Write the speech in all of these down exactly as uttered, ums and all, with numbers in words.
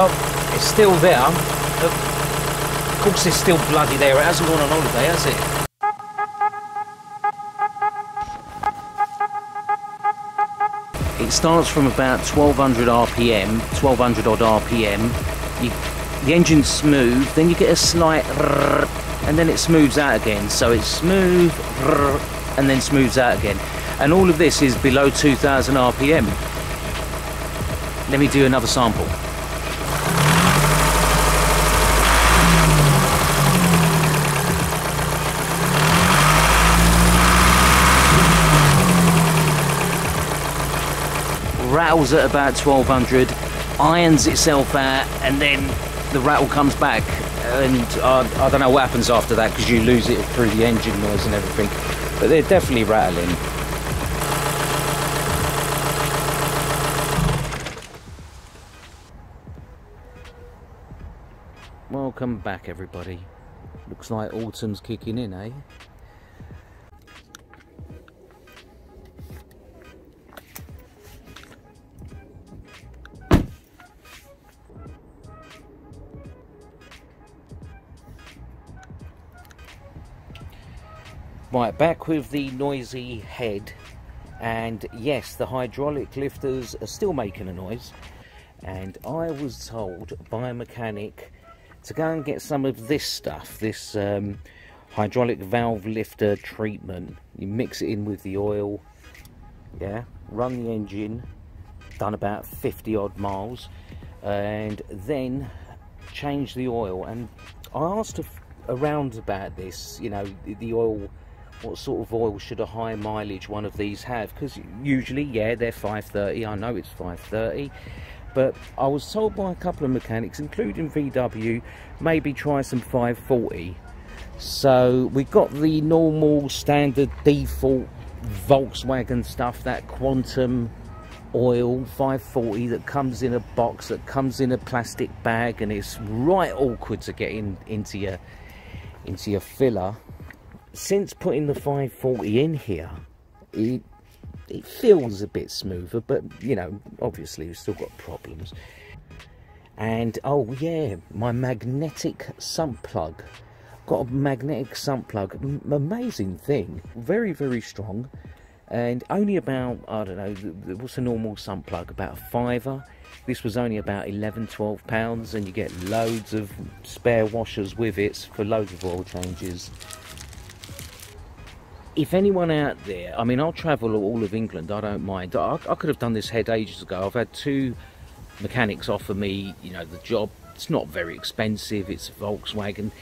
Well, it's still there. Of course it's still bloody there. It hasn't gone on holiday, has it? It starts from about twelve hundred R P M, twelve hundred odd R P M. You, the engine's smooth, then you get a slight rrr, and then it smooths out again. So it's smooth, rrr, and then smooths out again. And all of this is below two thousand R P M. Let me do another sample. Rattles at about twelve hundred, irons itself out, and then the rattle comes back, and I, I don't know what happens after that because you lose it through the engine noise and everything, but they're definitely rattling. Welcome back, everybody. Looks like autumn's kicking in, eh? Right, back with the noisy head, and yes, the hydraulic lifters are still making a noise, and I was told by a mechanic to go and get some of this stuff, this um, hydraulic valve lifter treatment. You mix it in with the oil, yeah, run the engine, done about fifty odd miles, and then change the oil. And I asked around about this, you know, the oil, what sort of oil should a high mileage one of these have? Because usually, yeah, they're five thirty, I know it's five thirty, but I was told by a couple of mechanics, including V W, maybe try some five forty. So we got the normal standard default Volkswagen stuff, that Quantum oil five forty that comes in a box, that comes in a plastic bag, and it's right awkward to get in into your into your filler. Since putting the five forty in here, it, it feels a bit smoother, but you know, obviously we've still got problems. And oh yeah, my magnetic sump plug. Got a magnetic sump plug, M- amazing thing, very very strong, and only about, I don't know, what's a normal sump plug, about a fiver. This was only about eleven, twelve pounds, and you get loads of spare washers with it for loads of oil changes. If anyone out there, I mean, I'll travel all of England, I don't mind. I, I could have done this head ages ago. I've had two mechanics offer me, you know, the job. It's not very expensive, it's a Volkswagen,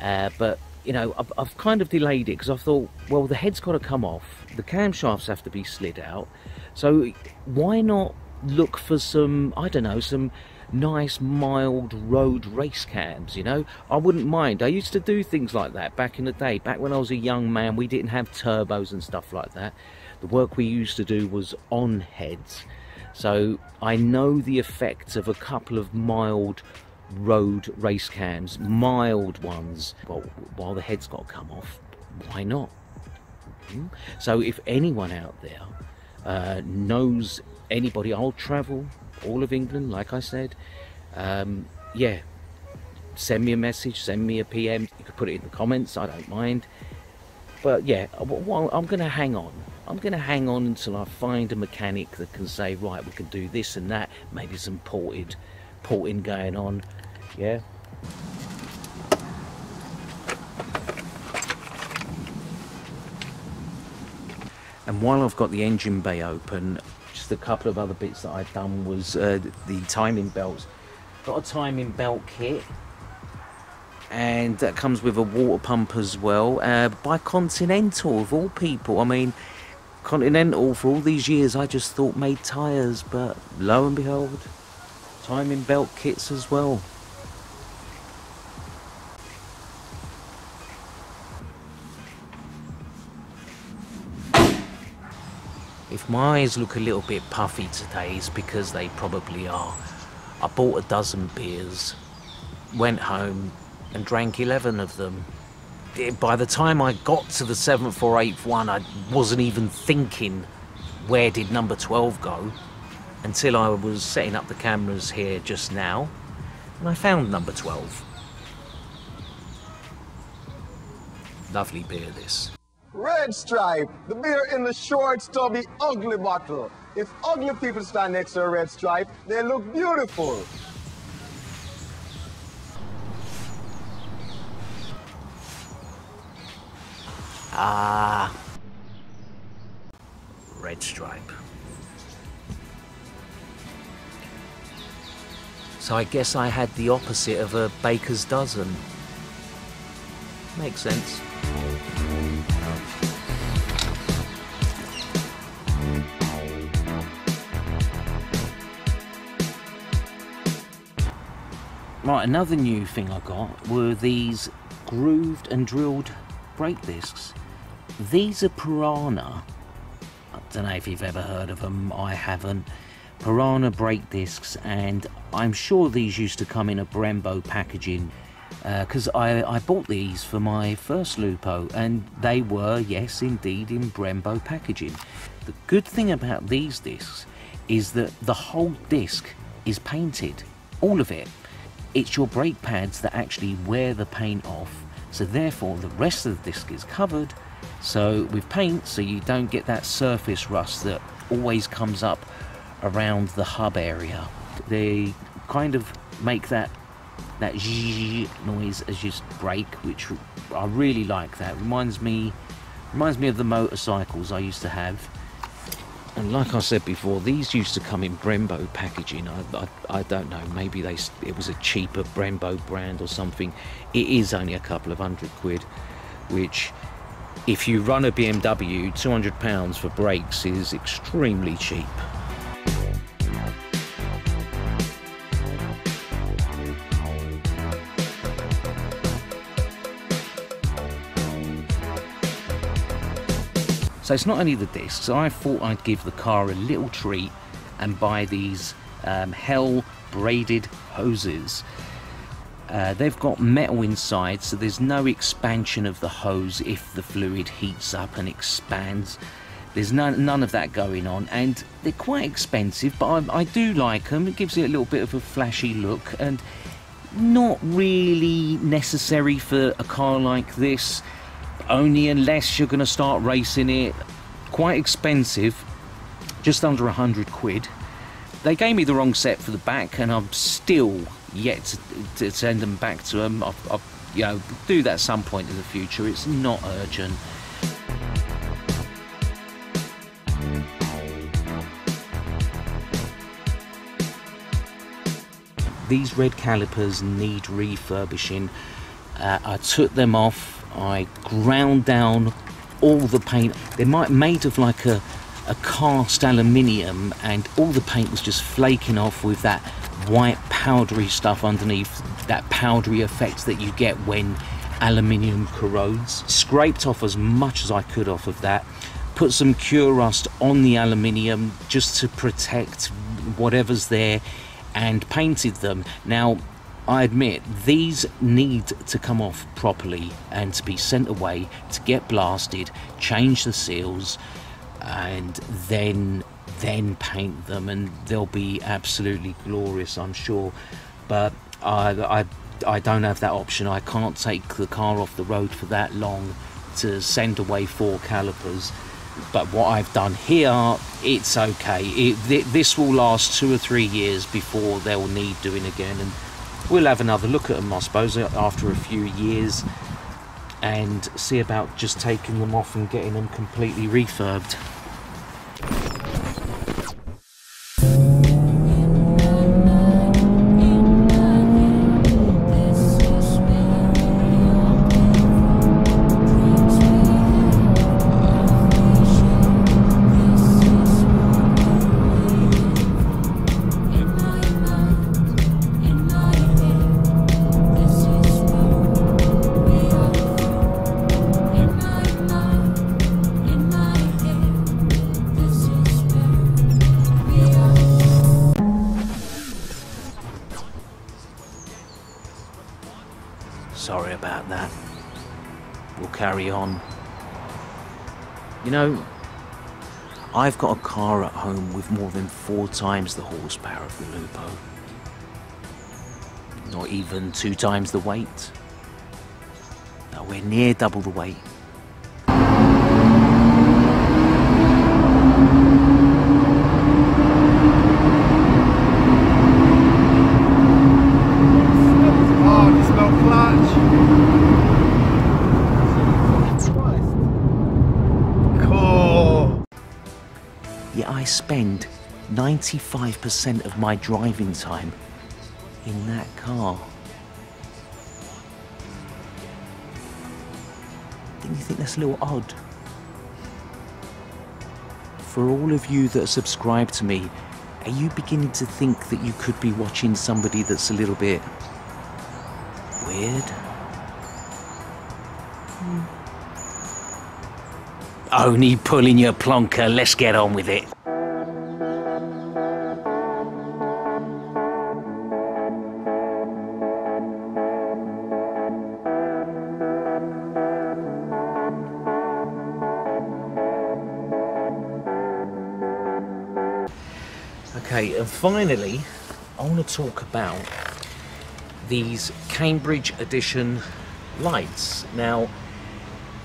uh, but you know, I've, I've kind of delayed it because I thought, well, the head's got to come off, the camshafts have to be slid out, so why not look for some, I don't know, some nice mild road race cams, you know? I wouldn't mind. I used to do things like that back in the day. Back when I was a young man, we didn't have turbos and stuff like that. The work we used to do was on heads, so I know the effects of a couple of mild road race cams, mild ones. Well, while the head's got to come off, why not? Mm-hmm. So if anyone out there uh, knows anybody, I'll travel all of England, like I said. Um, yeah, send me a message, send me a P M. You could put it in the comments, I don't mind. But yeah, I'm gonna hang on. I'm gonna hang on until I find a mechanic that can say, right, we can do this and that. Maybe some ported, porting going on. Yeah. And while I've got the engine bay open, just a couple of other bits that I've done was uh, the timing belts. Got a timing belt kit, and that comes with a water pump as well, uh, by Continental of all people. I mean, Continental for all these years I just thought made tyres, but lo and behold, timing belt kits as well. If my eyes look a little bit puffy today, it's because they probably are. I bought a dozen beers, went home and drank eleven of them. By the time I got to the seventh or eighth one, I wasn't even thinking, where did number twelve go? Until I was setting up the cameras here just now. and I found number twelve. Lovely beer, this. Red Stripe, the beer in the short, stubby, ugly bottle. If ugly people stand next to a Red Stripe, they look beautiful. Ah, Red Stripe. So I guess I had the opposite of a baker's dozen. Makes sense. Right, another new thing I got were these grooved and drilled brake discs. These are Piranha. I don't know if you've ever heard of them, I haven't. Piranha brake discs, and I'm sure these used to come in a Brembo packaging, because uh, I, I bought these for my first Lupo, and they were, yes indeed, in Brembo packaging. The good thing about these discs is that the whole disc is painted, all of it. It's your brake pads that actually wear the paint off, so therefore the rest of the disc is covered so with paint, so you don't get that surface rust that always comes up around the hub area. They kind of make that that zzz noise as you brake, which I really like. That reminds me reminds me of the motorcycles I used to have. And like I said before, these used to come in Brembo packaging. I, I, I don't know, maybe they it was a cheaper Brembo brand or something. It is only a couple of hundred quid, which if you run a B M W, two hundred pounds for brakes is extremely cheap. So it's not only the discs. I thought I'd give the car a little treat and buy these um, Hell braided hoses. Uh, they've got metal inside, so there's no expansion of the hose if the fluid heats up and expands. There's none, none of that going on, and they're quite expensive, but I, I do like them. It gives it a little bit of a flashy look, and not really necessary for a car like this. Only unless you're going to start racing it. Quite expensive, just under a hundred quid. They gave me the wrong set for the back, and I'm still yet to, to send them back to them. I'll, I'll, you know, do that at some point in the future. It's not urgent. These red calipers need refurbishing. Uh, I took them off. I ground down all the paint. They might made of like a, a cast aluminium, and all the paint was just flaking off with that white powdery stuff underneath, that powdery effect that you get when aluminium corrodes. Scraped off as much as I could off of that. Put some cure rust on the aluminium just to protect whatever's there, and painted them. Now, I admit, these need to come off properly and to be sent away to get blasted, change the seals, and then then paint them, and they'll be absolutely glorious, I'm sure. But I, I, I don't have that option. I can't take the car off the road for that long to send away four calipers. But what I've done here, it's okay. It, th this will last two or three years before they'll need doing again, and we'll have another look at them, I suppose, after a few years, and see about just taking them off and getting them completely refurbed. Sorry about that. We'll carry on. You know, I've got a car at home with more than four times the horsepower of the Lupo. Not even two times the weight. Nowhere near double the weight. I spend ninety-five percent of my driving time in that car. Didn't you think that's a little odd? For all of you that subscribe to me, are you beginning to think that you could be watching somebody that's a little bit weird? Hmm. Only pulling your plonker, let's get on with it. Okay, and finally, I want to talk about these Cambridge Edition lights. Now,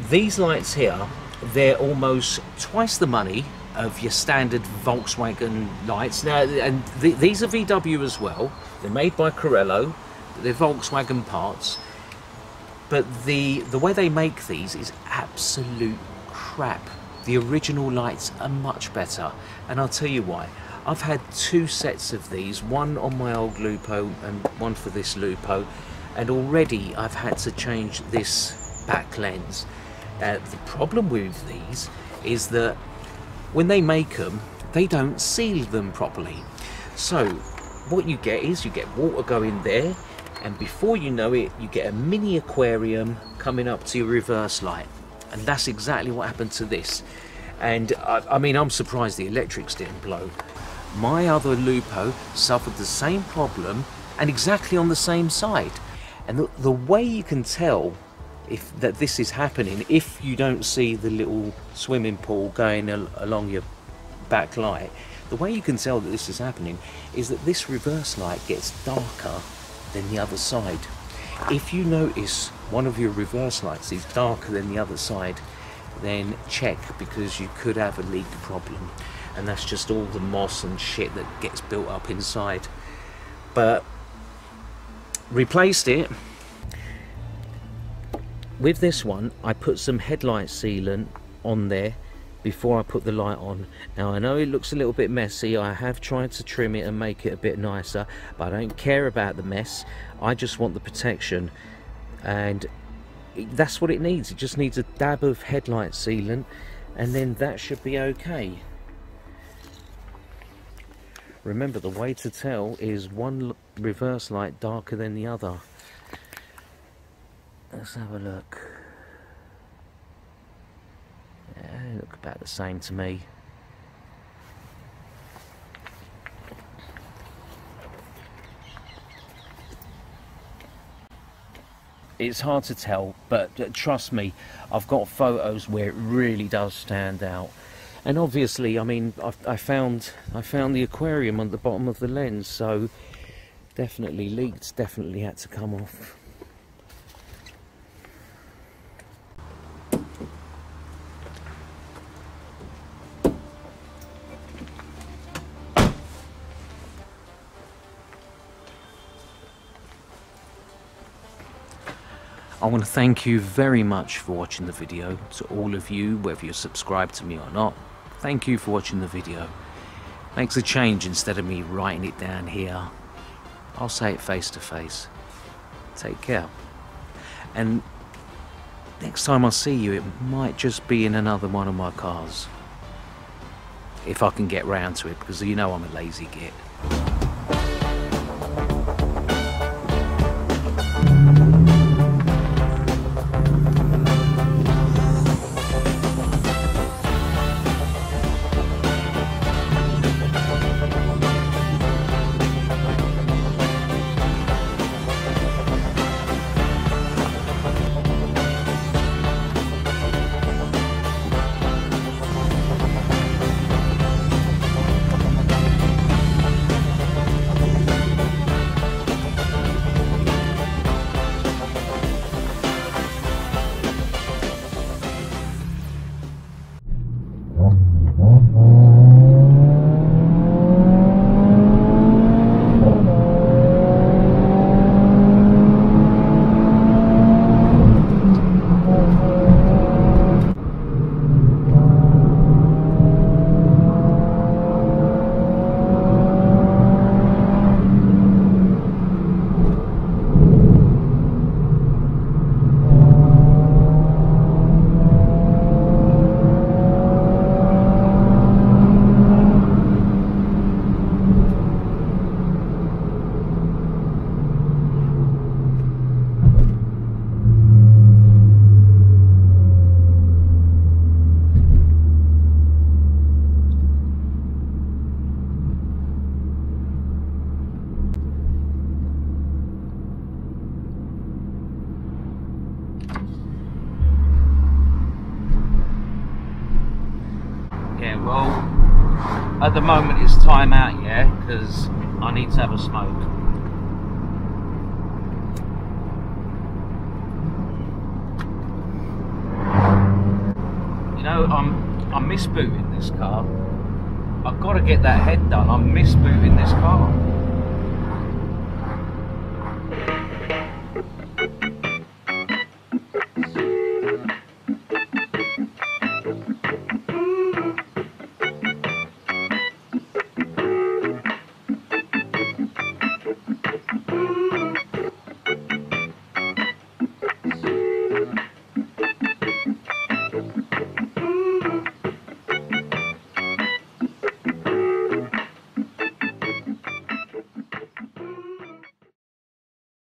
these lights here, they're almost twice the money of your standard Volkswagen lights. Now, and th these are V W as well. They're made by Corello. They're Volkswagen parts. But the, the way they make these is absolute crap. The original lights are much better, and I'll tell you why. I've had two sets of these, one on my old Lupo and one for this Lupo, and already I've had to change this back lens. Uh, the problem with these is that when they make them, they don't seal them properly. So what you get is you get water going there, and before you know it, you get a mini aquarium coming up to your reverse light. And that's exactly what happened to this. And I, I mean, I'm surprised the electrics didn't blow. My other Lupo suffered the same problem, and exactly on the same side. And the, the way you can tell if that this is happening, if you don't see the little swimming pool going al along your back light, the way you can tell that this is happening is that this reverse light gets darker than the other side. If you notice one of your reverse lights is darker than the other side, then check, because you could have a leak problem. And that's just all the moss and shit that gets built up inside. But replaced it with this one. I put some headlight sealant on there before I put the light on. Now I know it looks a little bit messy. I have tried to trim it and make it a bit nicer, but I don't care about the mess. I just want the protection, and that's what it needs. It just needs a dab of headlight sealant, and then that should be okay. Remember, the way to tell is one reverse light darker than the other. Let's have a look. Yeah, they look about the same to me. It's hard to tell, but trust me, I've got photos where it really does stand out. And obviously, I mean, I've, I found I found the aquarium on the bottom of the lens, so definitely leaked, definitely had to come off. I want to thank you very much for watching the video, to all of you, whether you're subscribed to me or not. Thank you for watching the video. Makes a change instead of me writing it down here. I'll say it face to face. Take care. And next time I see you, it might just be in another one of my cars. If I can get round to it, because you know I'm a lazy git. at the moment it's time out, yeah, because I need to have a smoke. You know, I'm I'm misbooting this car. I've got to get that head done. I'm misbooting this car.